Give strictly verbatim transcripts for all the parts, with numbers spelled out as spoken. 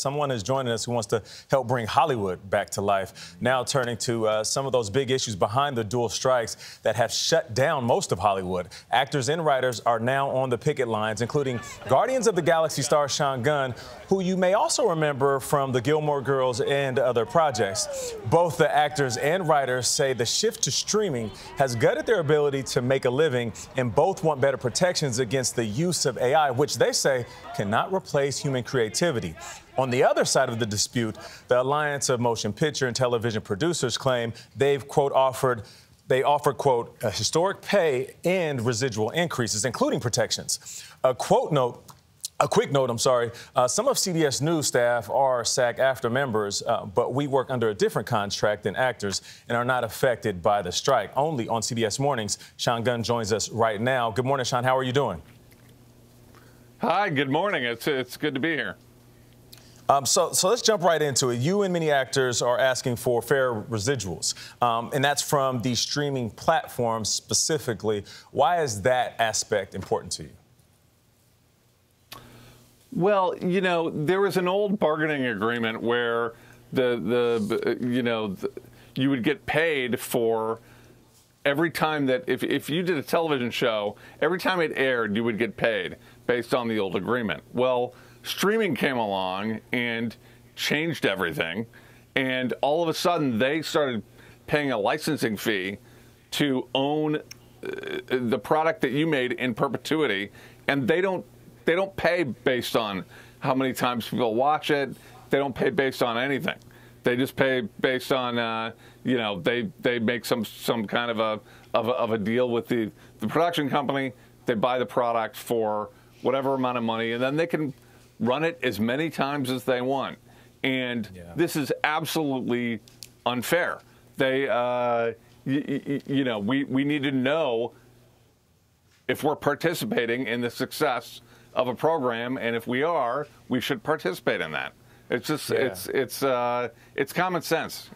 Someone is joining us who wants to help bring Hollywood back to life. Now turning to uh, some of those big issues behind the dual strikes that have shut down most of Hollywood. Actors and writers are now on the picket lines, including Guardians of the Galaxy star Sean Gunn, who you may also remember from the Gilmore Girls and other projects. Both the actors and writers say the shift to streaming has gutted their ability to make a living, and both want better protections against the use of A I, which they say cannot replace human creativity. On the other side of the dispute, the Alliance of Motion Picture and Television Producers claim they've, quote, offered, they offer, quote, a historic pay and residual increases, including protections. A quote note, a quick note, I'm sorry, uh, some of C B S News staff are SAG-AFTRA members, uh, but we work under a different contract than actors and are not affected by the strike. Only on C B S Mornings, Sean Gunn joins us right now. Good morning, Sean. How are you doing? Hi, good morning. It's, it's good to be here. Um, so, so let's jump right into it. You and many actors are asking for fair residuals, um, and that's from the streaming platforms specifically. Why is that aspect important to you? Well, you know, there was an old bargaining agreement where the, the you know, the, you would get paid for every time that if, if you did a television show, every time it aired, you would get paid based on the old agreement. Well, streaming came along and changed everything, and all of a sudden they started paying a licensing fee to own uh, the product that you made in perpetuity, and they don't they don't pay based on how many times people watch it. They don't pay based on anything. They just pay based on uh, you know they they make some some kind of a of a, of a deal with the the production company. They buy the product for whatever amount of money, and then they can run it as many times as they want. And yeah. This is absolutely unfair. They, uh, y y you know, we, we need to know if we're participating in the success of a program, and if we are, we should participate in that. It's just, yeah. it's, it's, uh, it's common sense.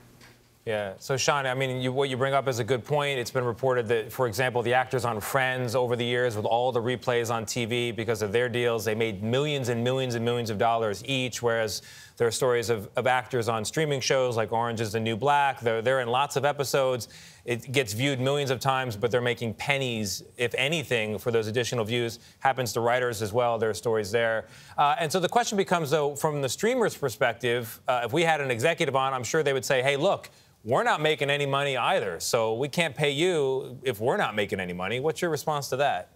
Yeah. So, Sean, I mean, you, what you bring up is a good point. It's been reported that, for example, the actors on Friends over the years, with all the replays on T V because of their deals, they made millions and millions and millions of dollars each, whereas there are stories of, of actors on streaming shows like Orange is the New Black. They're, they're in lots of episodes. It gets viewed millions of times, but they're making pennies, if anything, for those additional views. Happens to writers as well. There are stories there. Uh, and so the question becomes, though, from the streamer's perspective, uh, if we had an executive on, I'm sure they would say, hey, look, we're not making any money either, so we can't pay you if we're not making any money. What's your response to that?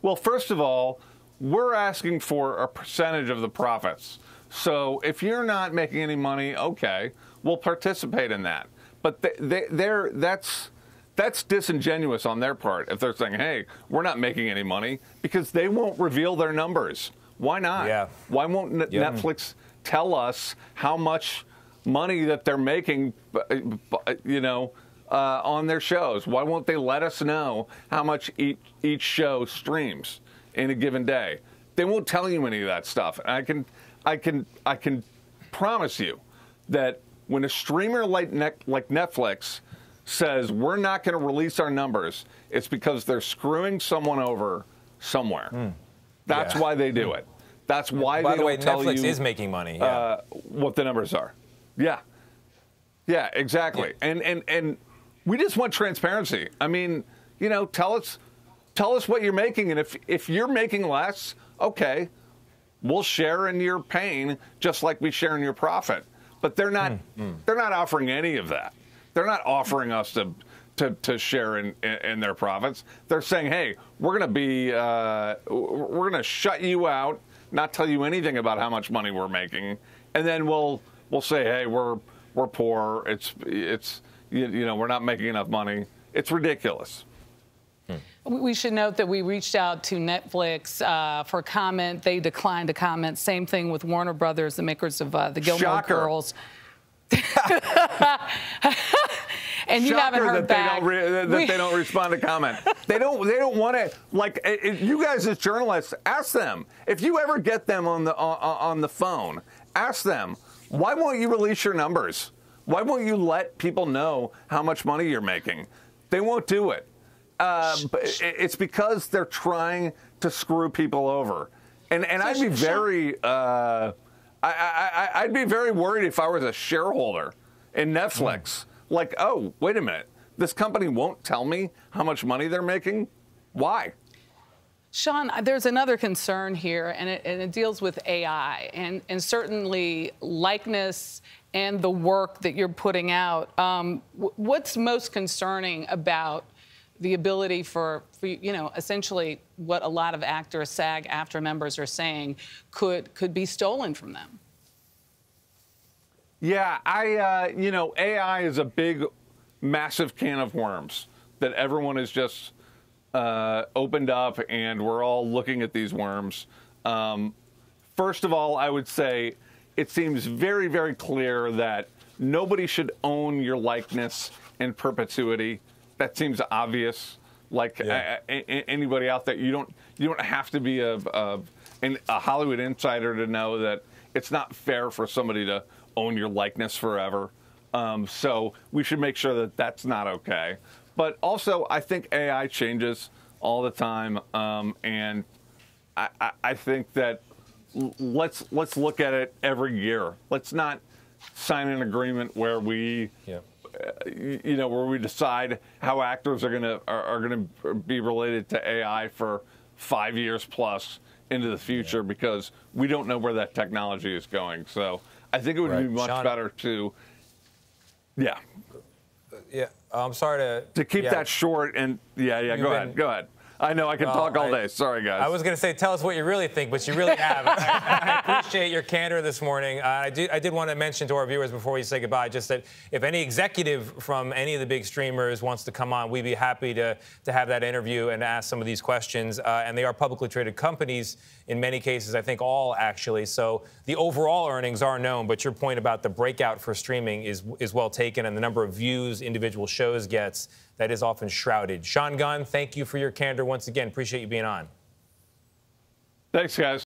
Well, first of all, we're asking for a percentage of the profits. So if you're not making any money, okay, we'll participate in that. But they, they, they're, that's, that's disingenuous on their part if they're saying, hey, we're not making any money, because they won't reveal their numbers. Why not? Yeah. Why won't yeah. Netflix tell us how much money that they're making, you know, uh, on their shows? Why won't they let us know how much each, each show streams in a given day? They won't tell you any of that stuff. And I can, I can, I can promise you that when a streamer like Net, like Netflix says we're not going to release our numbers, it's because they're screwing someone over somewhere. Mm. That's yeah. why they do it. That's why. By they the don't way, tell Netflix you, is making money. Yeah. Uh, what the numbers are. Yeah, yeah, exactly. And and and we just want transparency. I mean, you know, tell us, tell us what you're making, and if if you're making less, okay, we'll share in your pain just like we share in your profit. But they're not, mm-hmm. they're not offering any of that. They're not offering us to to, to share in, in in their profits. They're saying, hey, we're gonna be, uh, we're gonna shut you out, not tell you anything about how much money we're making, and then we'll. We'll say, hey, we're we're poor. It's it's you, you know we're not making enough money. It's ridiculous. Hmm. We should note that we reached out to Netflix uh, for comment. They declined to comment. Same thing with Warner Brothers, the makers of uh, the Gilmore Shocker. Girls. And you haven't heard that back. They don't that we... they don't respond to comment. They don't. They don't want to. Like it, you guys as journalists, ask them if you ever get them on the on, on the phone. Ask them. Why won't you release your numbers? Why won't you let people know how much money you're making? They won't do it. Uh, but it's because they're trying to screw people over. And and I'd be very uh, I, I, I'd be very worried if I was a shareholder in Netflix. Mm. Like, oh, wait a minute. This company won't tell me how much money they're making? Why? Sean, there's another concern here, and it, and it deals with A I and, and certainly likeness and the work that you're putting out. Um, what's most concerning about the ability for, for, you know, essentially what a lot of actors, SAG-AFTRA members are saying could could be stolen from them? Yeah, I, uh, you know, A I is a big, massive can of worms that everyone has just uh, opened up, and we're all looking at these worms. Um, first of all, I would say it seems very, very clear that nobody should own your likeness in perpetuity. That seems obvious. Like yeah. a, a, a, anybody out there, you don't you don't have to be a, a a Hollywood insider to know that it's not fair for somebody to own your likeness forever. Um, so we should make sure that that's not okay. But also, I think A I changes all the time, um, and I, I, I think that let's let's look at it every year. Let's not sign an agreement where we. Yeah. You know, where we decide how actors are gonna are, are gonna be related to A I for five years plus into the future, yeah. because we don't know where that technology is going. So I think it would right. be much Sean, better to, yeah, yeah. I'm sorry to to keep yeah. that short and yeah, yeah. You've go been, ahead, go ahead. I know I can well, talk all I, day. Sorry, guys. I was gonna say, tell us what you really think, but you really have. I, I appreciate your candor this morning. Uh, I did. I did want to mention to our viewers before we say goodbye, just that if any executive from any of the big streamers wants to come on, we'd be happy to to have that interview and ask some of these questions. Uh, and they are publicly traded companies in many cases. I think all actually. So the overall earnings are known, but your point about the breakout for streaming is is well taken, and the number of views individual shows gets. That is often shrouded. Sean Gunn, thank you for your candor once again. Appreciate you being on. Thanks, guys.